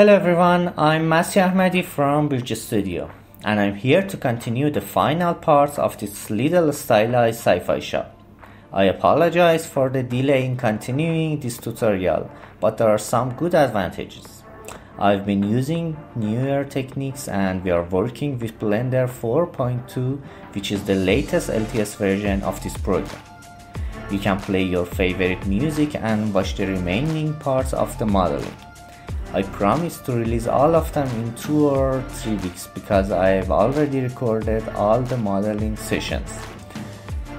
Hello everyone, I'm Masih Ahmadi from Bridge Studio, and I'm here to continue the final parts of this little stylized sci-fi shop. I apologize for the delay in continuing this tutorial, but there are some good advantages. I've been using newer techniques and we are working with Blender 4.2, which is the latest LTS version of this program. You can play your favorite music and watch the remaining parts of the modeling. I promise to release all of them in 2 or 3 weeks because I have already recorded all the modeling sessions.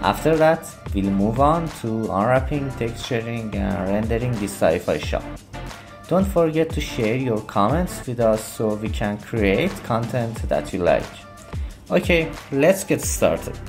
After that, we'll move on to unwrapping, texturing and rendering this sci-fi shop. Don't forget to share your comments with us so we can create content that you like. Okay, let's get started.